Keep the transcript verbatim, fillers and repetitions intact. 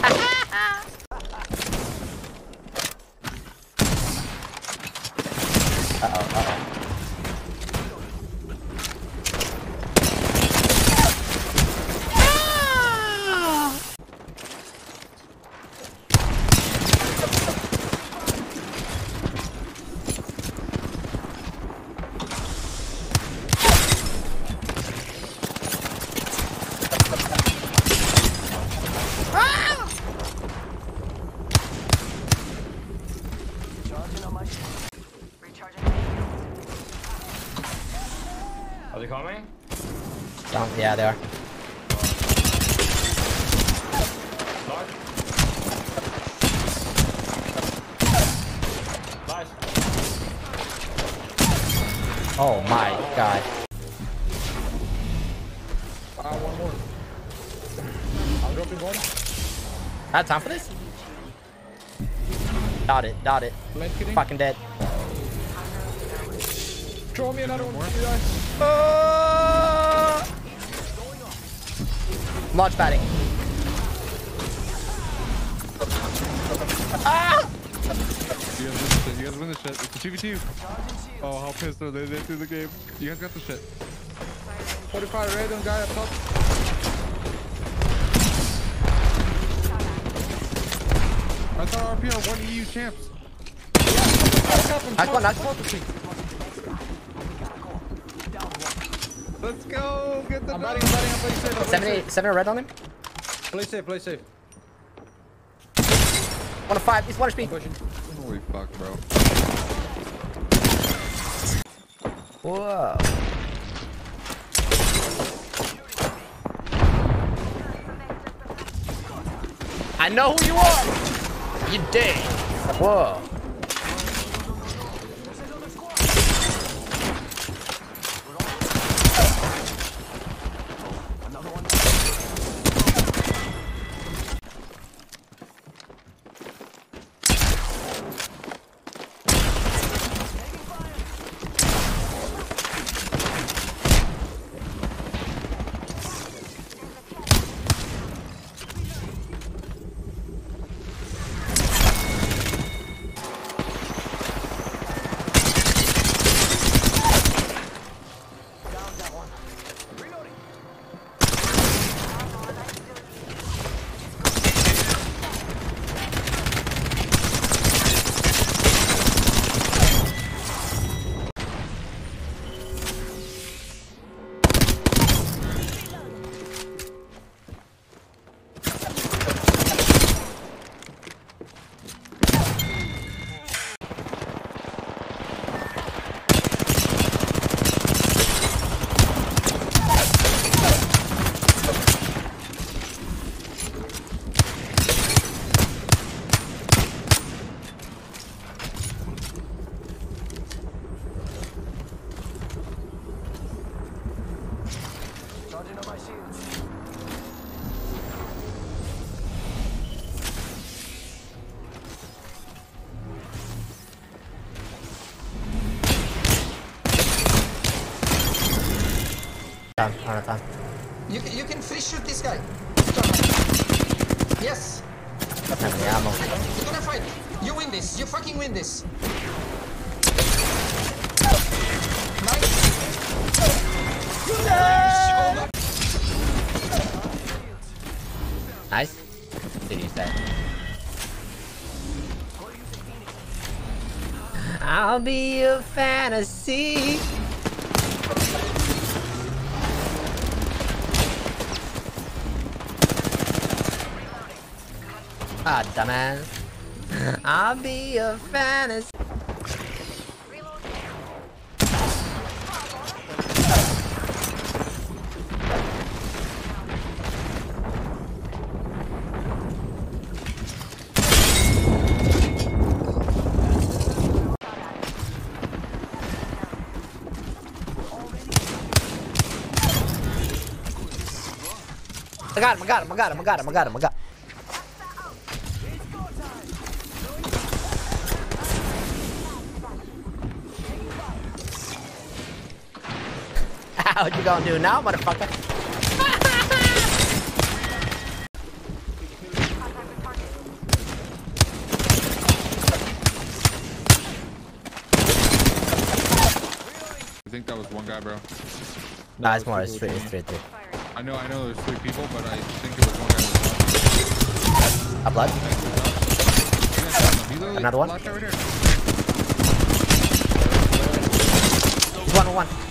Uh-oh, uh-oh. Are they coming? Um, yeah, they are. Large. Nice. Oh my oh. God. Uh, one more. I'm dropping one. I had time for this? Dot it, dot it. Fucking dead. Draw me another one. Uh... Large batting. Ah! You guys win the shit. You guys win the shit. It's a two v two. Oh, how pissed are they? They threw the game. You guys got the shit. forty-five random guy up top. I thought R P on one E U champs. Nice one, nice one. Let's go! Get the I'm batting, I'm batting, I'm playing safe. I'm seven eight, seven red on him. Play safe, play safe. one oh five, he's one H P. Holy fuck, bro. Whoa. I know who you are! You dead. Whoa. Time, time, time. You, you can free shoot this guy. Yes. That's not the ammo. You're gonna fight. You win this. You fucking win this. Nice. Nice. Did you say? I'll be a fantasy. Ah, dumbass. I'll be a fantasy. I got him, I got him, I got him, I got him, I got him, I got him. What you gonna do now, motherfucker? I think that was one guy, bro. Nah, it's more. It's straight, it's straight there. I know, I know there's three people, but I think it was one guy. I blocked. Another one. One, one.